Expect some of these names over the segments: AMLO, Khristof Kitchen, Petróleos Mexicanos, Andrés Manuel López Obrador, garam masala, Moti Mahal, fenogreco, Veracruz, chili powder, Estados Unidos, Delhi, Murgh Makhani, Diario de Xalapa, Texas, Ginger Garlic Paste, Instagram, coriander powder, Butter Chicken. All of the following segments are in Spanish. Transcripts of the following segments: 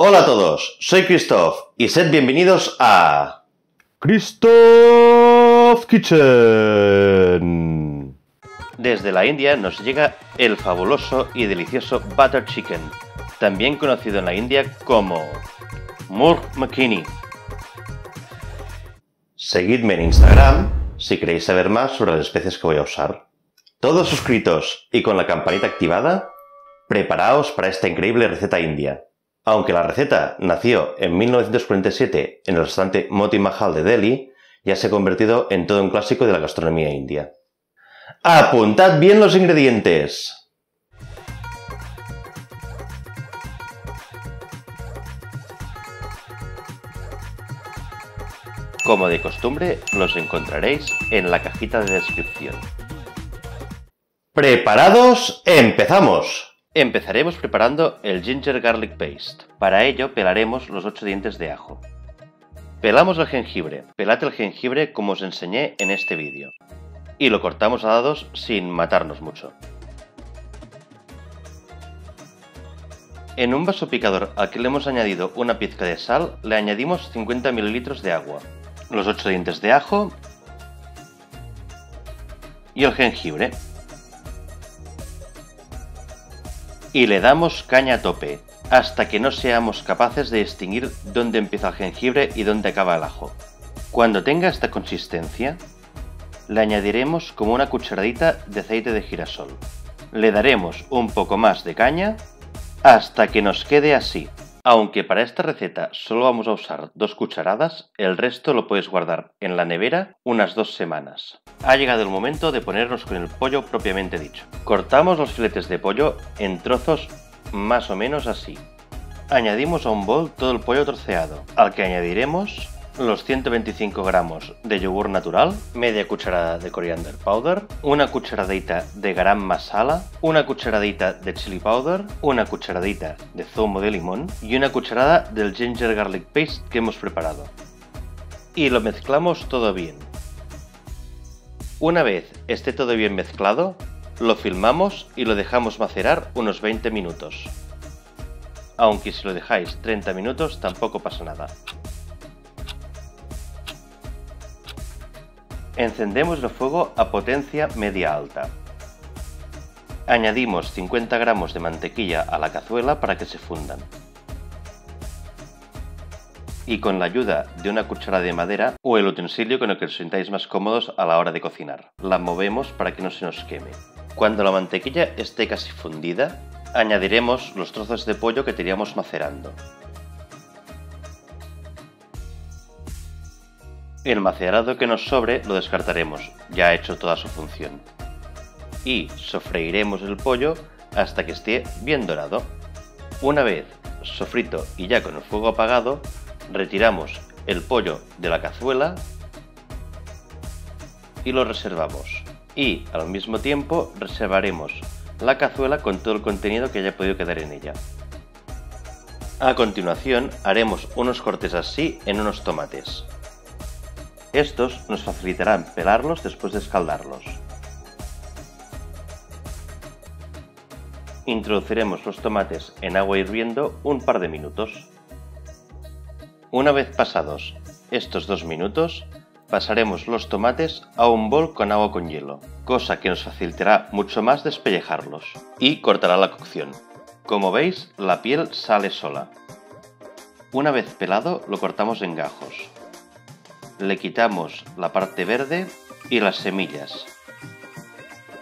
Hola a todos, soy Khristof y sed bienvenidos a... ¡Khristof Kitchen! Desde la India nos llega el fabuloso y delicioso Butter Chicken, también conocido en la India como... Murgh Makhani. Seguidme en Instagram si queréis saber más sobre las especies que voy a usar. Todos suscritos y con la campanita activada, preparaos para esta increíble receta india. Aunque la receta nació en 1947 en el restaurante Moti Mahal de Delhi, ya se ha convertido en todo un clásico de la gastronomía india. ¡Apuntad bien los ingredientes! Como de costumbre, los encontraréis en la cajita de descripción. ¡Preparados, empezamos! Empezaremos preparando el Ginger Garlic Paste. Para ello pelaremos los 8 dientes de ajo. Pelamos el jengibre. Pelad el jengibre como os enseñé en este vídeo. Y lo cortamos a dados sin matarnos mucho. En un vaso picador al que le hemos añadido una pizca de sal, le añadimos 50 ml de agua, los 8 dientes de ajo y el jengibre. Y le damos caña a tope, hasta que no seamos capaces de distinguir dónde empieza el jengibre y dónde acaba el ajo. Cuando tenga esta consistencia, le añadiremos como una cucharadita de aceite de girasol. Le daremos un poco más de caña hasta que nos quede así. Aunque para esta receta solo vamos a usar 2 cucharadas, el resto lo podéis guardar en la nevera unas 2 semanas. Ha llegado el momento de ponernos con el pollo propiamente dicho. Cortamos los filetes de pollo en trozos más o menos así. Añadimos a un bol todo el pollo troceado, al que añadiremos los 125 gramos de yogur natural, media cucharada de coriander powder, una cucharadita de garam masala, una cucharadita de chili powder, una cucharadita de zumo de limón y una cucharada del ginger garlic paste que hemos preparado. Y lo mezclamos todo bien. Una vez esté todo bien mezclado, lo filmamos y lo dejamos macerar unos 20 minutos. Aunque si lo dejáis 30 minutos tampoco pasa nada. Encendemos el fuego a potencia media alta. Añadimos 50 gramos de mantequilla a la cazuela para que se fundan. Y con la ayuda de una cuchara de madera o el utensilio con el que os sintáis más cómodos a la hora de cocinar, la movemos para que no se nos queme. Cuando la mantequilla esté casi fundida, añadiremos los trozos de pollo que teníamos macerando. El macerado que nos sobre lo descartaremos, ya ha hecho toda su función. Y sofreiremos el pollo hasta que esté bien dorado. Una vez sofrito y ya con el fuego apagado, retiramos el pollo de la cazuela y lo reservamos. Y al mismo tiempo reservaremos la cazuela con todo el contenido que haya podido quedar en ella. A continuación haremos unos cortes así en unos tomates. Estos nos facilitarán pelarlos después de escaldarlos. Introduciremos los tomates en agua hirviendo un par de minutos. Una vez pasados estos 2 minutos, pasaremos los tomates a un bol con agua con hielo, cosa que nos facilitará mucho más despellejarlos y cortará la cocción. Como veis, la piel sale sola. Una vez pelado, lo cortamos en gajos. Le quitamos la parte verde y las semillas.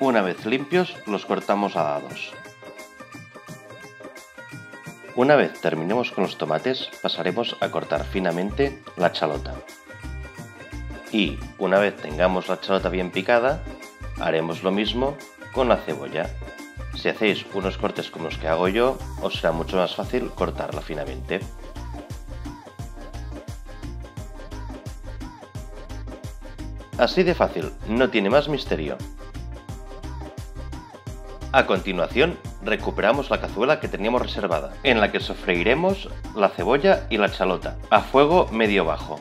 Una vez limpios, los cortamos a dados. Una vez terminemos con los tomates, pasaremos a cortar finamente la chalota. Y una vez tengamos la chalota bien picada, haremos lo mismo con la cebolla. Si hacéis unos cortes como los que hago yo, os será mucho más fácil cortarla finamente. Así de fácil, no tiene más misterio. A continuación, recuperamos la cazuela que teníamos reservada, en la que sofreiremos la cebolla y la chalota, a fuego medio-bajo.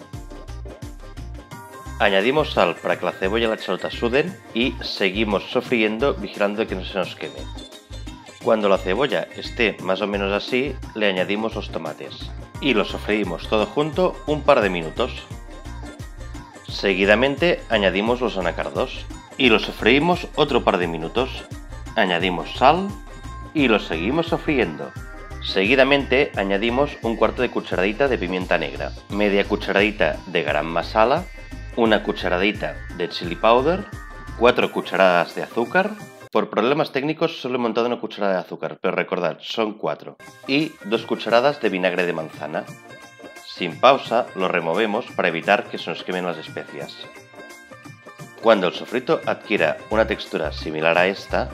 Añadimos sal para que la cebolla y la chalota suden y seguimos sofriendo vigilando que no se nos queme. Cuando la cebolla esté más o menos así, le añadimos los tomates y los sofreímos todo junto un par de minutos. Seguidamente añadimos los anacardos y los sofreímos otro par de minutos. Añadimos sal y los seguimos sofriendo. Seguidamente añadimos un cuarto de cucharadita de pimienta negra, media cucharadita de garam masala, una cucharadita de chili powder, 4 cucharadas de azúcar. Por problemas técnicos solo he montado una cucharada de azúcar, pero recordad, son 4. Y 2 cucharadas de vinagre de manzana. Sin pausa lo removemos para evitar que se nos quemen las especias. Cuando el sofrito adquiera una textura similar a esta,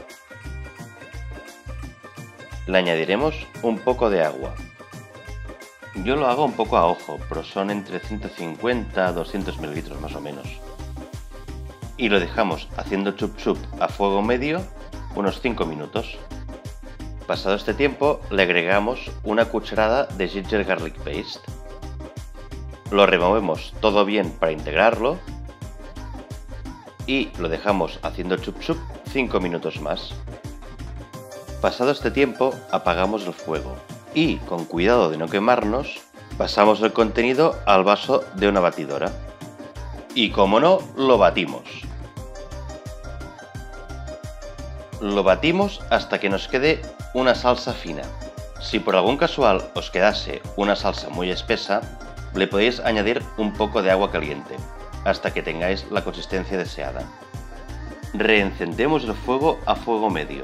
le añadiremos un poco de agua. Yo lo hago un poco a ojo, pero son entre 150 a 200 mililitros más o menos. Y lo dejamos haciendo chup chup a fuego medio unos 5 minutos. Pasado este tiempo le agregamos una cucharada de Ginger Garlic Paste. Lo removemos todo bien para integrarlo y lo dejamos haciendo chup chup 5 minutos más. Pasado este tiempo apagamos el fuego y, con cuidado de no quemarnos, pasamos el contenido al vaso de una batidora y, como no, lo batimos. Lo batimos hasta que nos quede una salsa fina. Si por algún casual os quedase una salsa muy espesa, le podéis añadir un poco de agua caliente hasta que tengáis la consistencia deseada. Reencendemos el fuego a fuego medio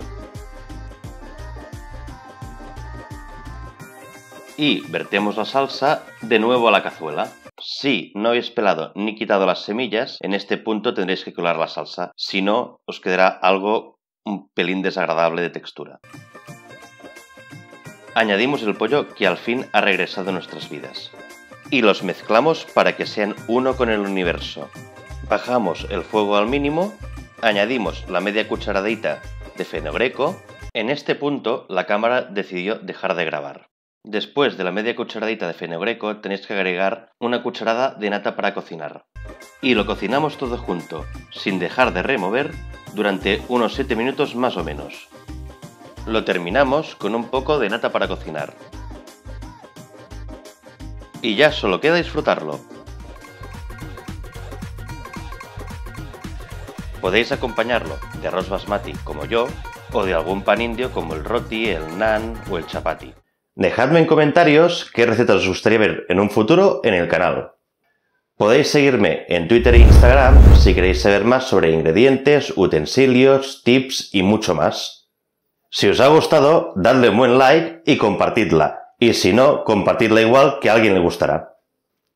y vertemos la salsa de nuevo a la cazuela. Si no habéis pelado ni quitado las semillas, en este punto tendréis que colar la salsa, si no os quedará algo un pelín desagradable de textura. Añadimos el pollo, que al fin ha regresado a nuestras vidas, y los mezclamos para que sean uno con el universo. Bajamos el fuego al mínimo, añadimos la media cucharadita de fenogreco. En este punto la cámara decidió dejar de grabar. Después de la media cucharadita de fenogreco tenéis que agregar una cucharada de nata para cocinar. Y lo cocinamos todo junto, sin dejar de remover, durante unos 7 minutos más o menos. Lo terminamos con un poco de nata para cocinar. Y ya solo queda disfrutarlo. Podéis acompañarlo de arroz basmati como yo, o de algún pan indio como el roti, el naan o el chapati. Dejadme en comentarios qué recetas os gustaría ver en un futuro en el canal. Podéis seguirme en Twitter e Instagram si queréis saber más sobre ingredientes, utensilios, tips y mucho más. Si os ha gustado, dadle un buen like y compartidla. Y si no, compartidla igual, que a alguien le gustará.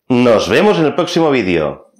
Nos vemos en el próximo vídeo.